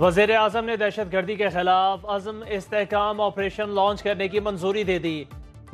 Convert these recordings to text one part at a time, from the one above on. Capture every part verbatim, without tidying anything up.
वज़ीर आज़म ने दहशतगर्दी के खिलाफ अज़म इस्तेहकाम ऑपरेशन लॉन्च करने की मंजूरी दे दी।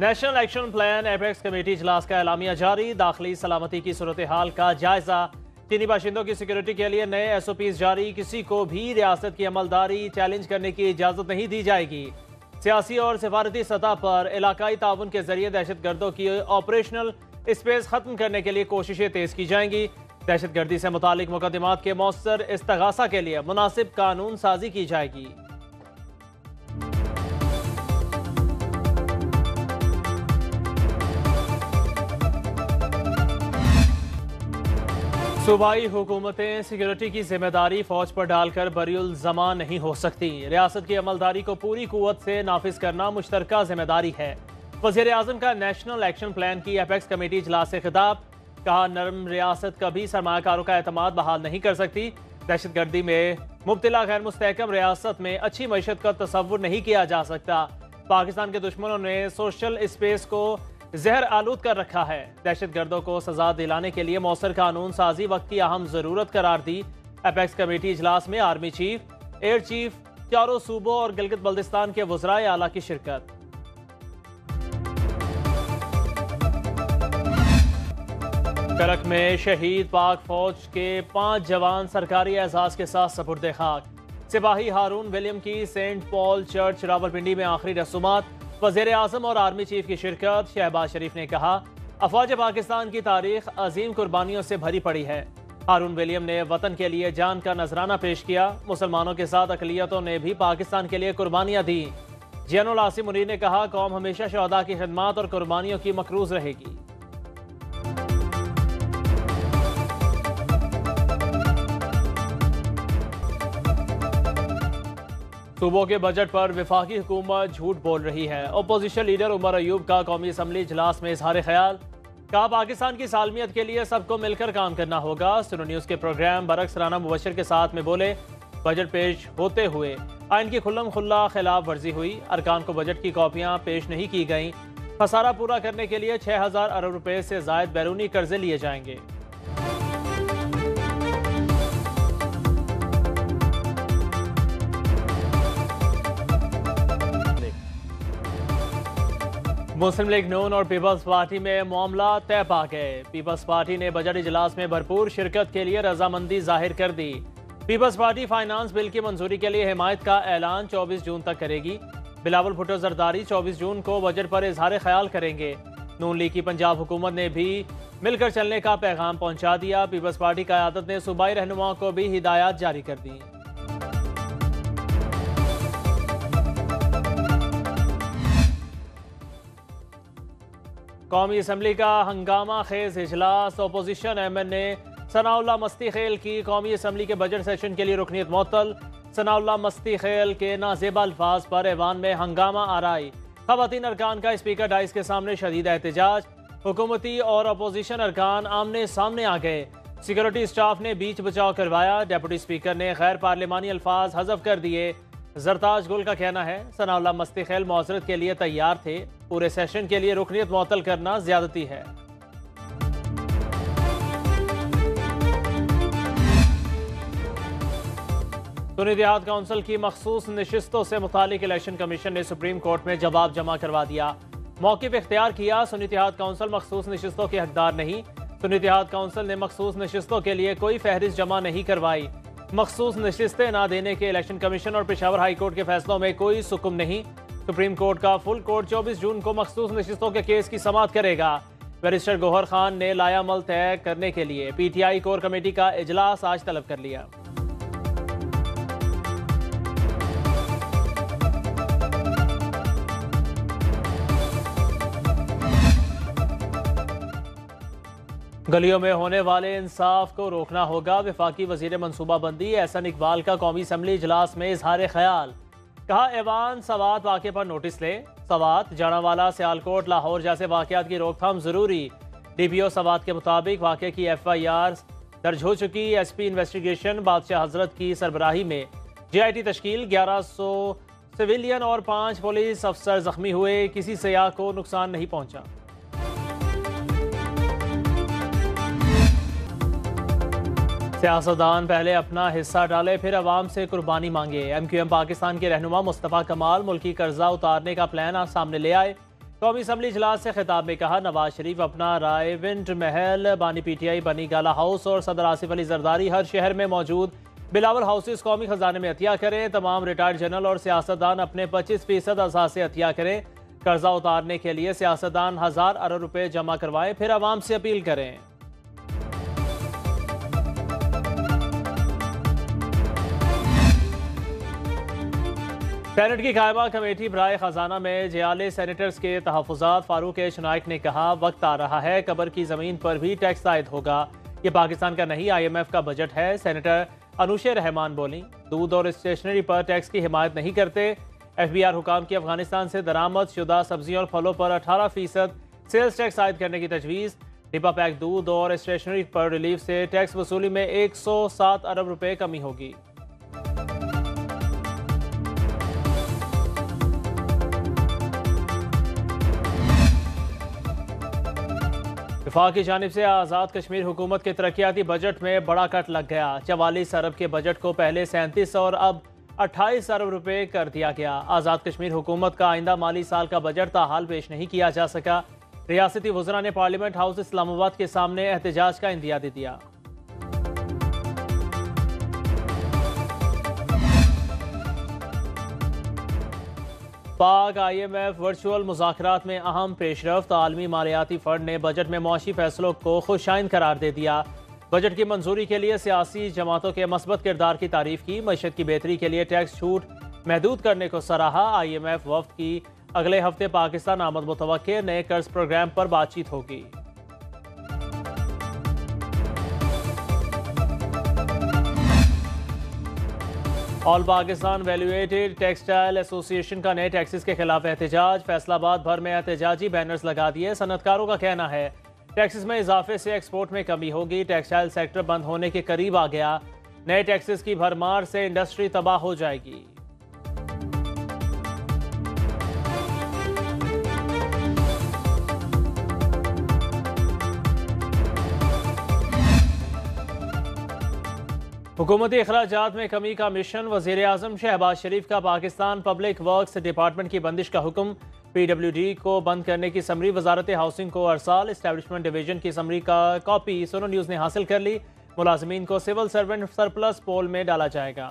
National action plan apex committee इजलास का एलामिया जारी। दाखिली सलामती की सूरत हाल का जायजा। चीनी बाशिंदों की सिक्योरिटी के लिए नए एस ओ पीज जारी। किसी को भी रियासत की अमलदारी चैलेंज करने की इजाज़त नहीं दी जाएगी। सियासी और सफारती सतह पर इलाकाई ताउन के जरिए दहशत गर्दों की ऑपरेशनल स्पेस खत्म करने के लिए कोशिशें तेज की जाएंगी। दहशत गर्दी से मुतालिक मुकदमात के मौसर इस्तगासा के लिए मुनासिब कानून साजी की जाएगी। सूबाई हुकूमतें सिक्योरिटी की जिम्मेदारी फौज पर डालकर बरियुल जमा नहीं हो सकती। रियासत की अमलदारी को पूरी कुव्वत से नाफिज करना मुश्तरका जिम्मेदारी है। वज़ीर आज़म का नेशनल एक्शन प्लान की एपैक्स कमेटी इजलास से खिताब। कहा, नरम रियासत कभी सरमाकारों का एतमाद बहाल नहीं कर सकती। दहशतगर्दी में मुब्तला गैर मुस्तहकम रियासत में अच्छी मईशत का तसव्वुर नहीं किया जा सकता। पाकिस्तान के दुश्मनों ने सोशल स्पेस को जहर आलूद कर रखा है। दहशतगर्दों को सजा दिलाने के लिए मौसर कानून साजी वक्त की अहम जरूरत करार दी। एपैक्स कमेटी इजलास में आर्मी चीफ, एयर चीफ, चारों सूबों और गिलगित बल्तिस्तान के वज़राए आला की शिरकत। करक में शहीद पाक फौज के पांच जवान सरकारी एजाज के साथ सपुर्द खाक। सिपाही हारून विलियम की Saint Paul church Rawalpindi में आखिरी रसूमात। वज़ीर आज़म और आर्मी चीफ की शिरकत। शहबाज शरीफ ने कहा, अफवाज पाकिस्तान की तारीख अजीम कुर्बानियों से भरी पड़ी है। हारून विलियम ने वतन के लिए जान का नजराना पेश किया। मुसलमानों के साथ अकलियतों ने भी पाकिस्तान के लिए कुर्बानियां दी। जनरल आसिम मुनीर ने कहा, कौम हमेशा शहदा की खिदमत और कुर्बानियों की मकरूज रहेगी। सूबों के बजट पर वफाकी हुकूमत झूठ बोल रही है। ओपोजिशन लीडर उमर अयूब का कौमी असम्बली इजलास में इजहार ख्याल। कहा, पाकिस्तान की सालमियत के लिए सबको मिलकर काम करना होगा। सुनो न्यूज के प्रोग्राम बरक्स राना मुबशर के साथ में बोले, बजट पेश होते हुए आइन की खुल्लम खुल्ला खिलाफ वर्जी हुई। अरकान को बजट की कॉपियाँ पेश नहीं की गईं। खसारा पूरा करने के लिए छः हज़ार अरब रुपये से जायद बैरूनी कर्जे लिए जाएंगे। मुस्लिम लीग नून और पीपल्स पार्टी में मामला तय पा गए। पीपल्स पार्टी ने बजट इजलास में भरपूर शिरकत के लिए रजामंदी जाहिर कर दी। पीपल्स पार्टी फाइनेंस बिल की मंजूरी के लिए हिमायत का ऐलान चौबीस जून तक करेगी। बिलावल भुट्टो ज़रदारी चौबीस जून को बजट पर इजहार ख्याल करेंगे। नून लीग की पंजाब हुकूमत ने भी मिलकर चलने का पैगाम पहुँचा दिया। पीपल्स पार्टी क़यादत ने सूबाई रहनुमाओं को भी हिदायत जारी कर दी। कौमी असम्बली का हंगामा खेज इजलास। Opposition M N A Sanaullah Mastikhel की कौमी असम्बली के बजट सेशन के लिए रुकनीत मअतल। सनाउल्ला मस्ती खेल के नाजेब अल्फाज पर ऐवान में हंगामा आराई। खवातीन अरकान का स्पीकर डाइस के सामने शदीद एहतजाज। हुकूमती और अपोजिशन अरकान आमने सामने आ गए। सिक्योरिटी स्टाफ ने बीच बचाव करवाया। डेप्यूटी स्पीकर ने गैर पार्लिमानी अल्फाज हजफ कर दिए। जरताज गुल का कहना है, सनाउल्ला मस्ती खेल मौजरत के लिए तैयार थे। पूरे सेशन के लिए रुकनीत मअतल करना ज्यादती है। सुन्नी देहात काउंसिल की मखसूस नशिस्तों से मुतालिक इलेक्शन कमीशन ने सुप्रीम कोर्ट में जवाब जमा करवा दिया। मौके पर इख्तियार किया, सुन्नी देहात काउंसिल मखसूस नशिस्तों के हकदार नहीं। सुन्नी देहात काउंसिल ने मखसूस नशिस्तों के लिए कोई फहरिस्त जमा नहीं करवाई। मखसूस नशिस्तें ना देने के इलेक्शन कमीशन और पेशावर हाई कोर्ट के फैसलों में कोई सुकुम नहीं। सुप्रीम कोर्ट का फुल कोर्ट चौबीस जून को मखसूस नशिस्तों के केस की समाअत करेगा। बैरिस्टर गोहर खान ने लायामल तय करने के लिए पीटीआई कोर कमेटी का इजलास आज तलब कर लिया। गलियों में होने वाले इंसाफ को रोकना होगा। वफाकी वजीर मनसूबाबंदी एहसन इकबाल का कौमी असम्बली इजलास में इजहार ख्याल। कहा, ऐवान सवात वाक़े पर नोटिस ले। सवात, जानावाला, सियालकोट, लाहौर जैसे वाक़यात की रोकथाम ज़रूरी। डी पी ओ सवात के मुताबिक वाक़े की एफ आई आर दर्ज हो चुकी। एस पी इन्वेस्टिगेशन बादशाह हजरत की सरबराही में जे आई टी तश्कील। ग्यारह सौ सिविलियन और पाँच पुलिस अफसर जख्मी हुए। किसी सयाह को नुकसान नहीं पहुँचा। सियासतदान पहले अपना हिस्सा डाले फिर आवाम से कुर्बानी मांगे। एम क्यू एम पाकिस्तान के रहनुमा मुस्तफा कमाल मुल्की कर्जा उतारने का प्लान आज सामने ले आए। कौमी असम्बली इजलास से खिताब में कहा, नवाज शरीफ अपना रायविंड महल, बानी पी टी आई, बनी गाला हाउस और सदर आसिफ अली जरदारी हर शहर में मौजूद बिलावल हाउसेस कौमी खजाने में अतिया करें। तमाम रिटायर्ड जनरल और सियासतदान अपने पच्चीस फीसद असास से अतिया करें। कर्जा उतारने के लिए सियासतदान हजार अरब रुपए जमा करवाएं, फिर आवाम से अपील करें। सेनेट की कायमा कमेटी बराए खजाना में जियाले सेनेटर्स के तहफुजात, फारूक एश नायक ने कहा, वक्त आ रहा है कबर की जमीन पर भी टैक्स आयद होगा। ये पाकिस्तान का नहीं आई एम एफ का बजट है। सेनेटर अनुशा रहमान बोली, दूध और स्टेशनरी पर टैक्स की हिमायत नहीं करते। एफ बी आर हुकाम की अफगानिस्तान से दरामद शुदा सब्जियों और फलों पर अठारह फीसद सेल्स टैक्स आयद करने की तजवीज़। डिब्बा पैक दूध और स्टेशनरी पर रिलीफ से टैक्स वसूली में एक सौ सात अरब रुपये कमी होगी। वफाक की जानिब से आजाद कश्मीर हुकूमत के तरक्याती बजट में बड़ा कट लग गया। चवालीस अरब के बजट को पहले सैंतीस और अब अट्ठाईस अरब रुपए कर दिया गया। आजाद कश्मीर हुकूमत का आइंदा माली साल का बजट ताहाल पेश नहीं किया जा सका। रियासती वज़रा ने पार्लियामेंट हाउस इस्लामाबाद के सामने एहतजाज का इंदिया दे दिया। Pak I M F virtual मुज़ाकरात में अहम पेशरफ्त। आलमी मालियाती फंड ने बजट में मआशी फैसलों को खुशाइन करार दे दिया। बजट की मंजूरी के लिए सियासी जमातों के मस्बत किरदार की तारीफ की। मईशत की बेहतरी के लिए टैक्स छूट महदूद करने को सराहा। आई एम एफ वफद की अगले हफ्ते पाकिस्तान आमद मुतवक्के नए कर्ज प्रोग्राम पर बातचीत होगी। All Pakistan valuated textile association का नए टैक्सेस के खिलाफ एहतजाज। फैसलाबाद भर में एहतजाजी बैनर्स लगा दिए। सनतकारों का कहना है टैक्सेस में इजाफे से एक्सपोर्ट में कमी होगी। टेक्सटाइल सेक्टर बंद होने के करीब आ गया। नए टैक्सेस की भरमार से इंडस्ट्री तबाह हो जाएगी। हुकूमती अखराजात में कमी का मिशन। वज़ीर आज़म शहबाज शरीफ का पाकिस्तान पब्लिक वर्क्स डिपार्टमेंट की बंदिश का हुक्म। पी डब्ल्यू डी को बंद करने की समरी वजारत हाउसिंग को अरसाल। इस्टेबलिशमेंट डिवीजन की समरी का कॉपी सुनो न्यूज ने हासिल कर ली। मुलाजमीन को सिविल सर्वेंट सरप्लस पोल में डाला जाएगा।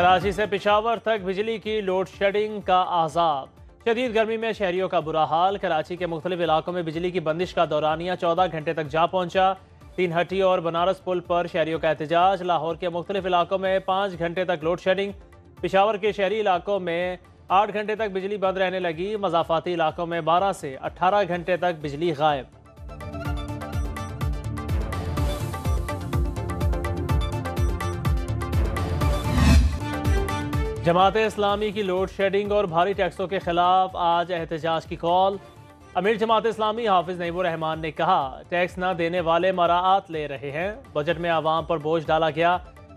कराची से पिशावर तक बिजली की लोड शेडिंग का आजाब। शदीद गर्मी में शहरियों का बुरा हाल। कराची के मुख्तलिफ इलाकों में बिजली की बंदिश का दौरानिया चौदह घंटे तक जा पहुंचा। तीन हटी और बनारस पुल पर शहरियों का एहतजाज। लाहौर के मुख्तलिफ इलाकों में पाँच घंटे तक लोड शेडिंग। पिशावर के शहरी इलाकों में आठ घंटे तक बिजली बंद रहने लगी। मजाफाती इलाकों में बारह से अट्ठारह घंटे तक बिजली गायब। जमाते इस्लामी की लोड शेडिंग और भारी टैक्सों के खिलाफ आज एहतजाज की कॉल। अमीर जमाते इस्लामी हाफिज नईबूर रहमान ने कहा, टैक्स न देने वाले मराआत ले रहे हैं। बजट में आवाम पर बोझ डाला गया।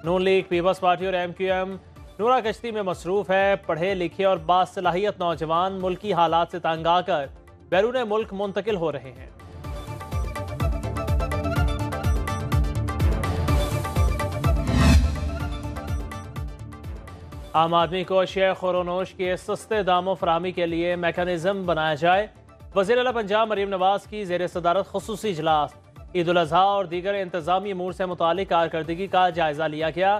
नून लीग, पीपल्स पार्टी और एम क्यू एम नूरा कश्ती में मसरूफ है। पढ़े लिखे और बासलाहियत नौजवान मुल्की हालात से तंग आकर बैरून मुल्क मुंतकिल हो रहे हैं। आम आदमी को शेयर खरोनोश के सस्ते दामों फराहमी के लिए मैकेनिज्म बनाया जाए। वज़ीर आला पंजाब मरियम नवाज की ज़ेर सदारत खुसूसी इजलास। ईद उल अजहा और दीगर इंतजामी अमूर से मुतालिक कारकर्दगी का जायजा लिया गया।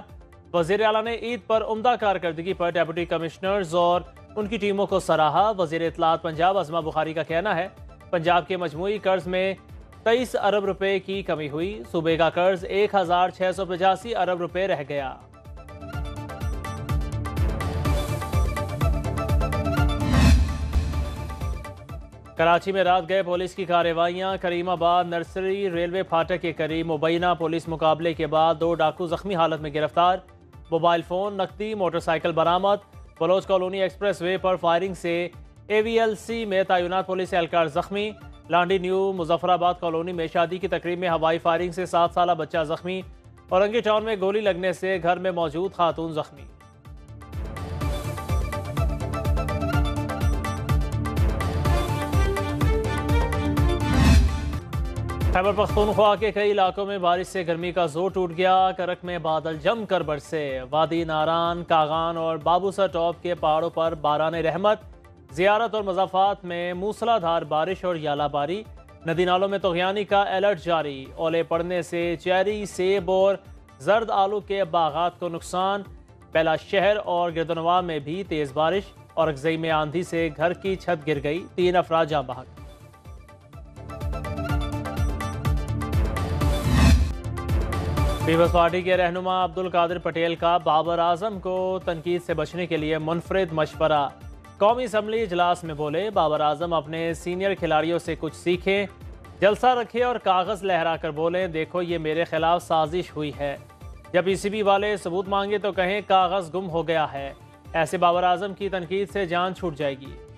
वज़ीर आला ने ईद पर उम्दा कारकर्दगी पर डिप्टी कमिश्नर्स और उनकी टीमों को सराहा। वज़ीर इत्तलाआत पंजाब अजमा बुखारी का कहना है, पंजाब के मजमूई कर्ज में तेईस अरब रुपये की कमी हुई। सूबे का कर्ज एक हज़ार छः सौ पचासी अरब रुपये रह गया। कराची में रात गए पुलिस की कार्रवाइयाँ। करीमाबाद नर्सरी रेलवे फाटक के करीब मुबैना पुलिस मुकाबले के बाद दो डाकू जख्मी हालत में गिरफ्तार। मोबाइल फ़ोन, नकदी, मोटरसाइकिल बरामद। बलोच कॉलोनी एक्सप्रेस वे पर फायरिंग से ए वी एल सी में तैनात पुलिस एहलकार जख्मी। लांडी न्यू मुजफ्फराबाद कॉलोनी में शादी की तकरीब में हवाई फायरिंग से सात साल बच्चा जख्मी। औरंगी टाउन में गोली लगने से घर में मौजूद खातून जख्मी। खैबर पख्तूनख्वा के कई इलाकों में बारिश से गर्मी का जोर टूट गया। करक में बादल जमकर बरसे। वादी नारान, कागान और बाबूसा टॉप के पहाड़ों पर बाराने रहमत, जियारत और मज़ाफात में मूसलाधार बारिश और यालाबारी। नदी नालों में तोगयानी का अलर्ट जारी। ओले पड़ने से चेरी, सेब और जर्द आलू के बागात को नुकसान। पहला शहर और गिरदनवा में भी तेज़ बारिश और अगजई में आंधी से घर की छत गिर गई, तीन अफराद जाँ बहक। पीपल्स पार्टी के रहनुमा अब्दुल कादिर पटेल का बाबर आजम को तनकीद से बचने के लिए मुनफरद मशवरा। कौमी असम्बली इजलास में बोले बाबर आजम, अपने सीनियर खिलाड़ियों से कुछ सीखें, जलसा रखें और कागज़ लहरा कर बोलें देखो ये मेरे खिलाफ साजिश हुई है। जब ई सी बी वाले सबूत मांगे तो कहें कागज़ गुम हो गया है। ऐसे बाबर आजम की तनकीद से जान छूट जाएगी।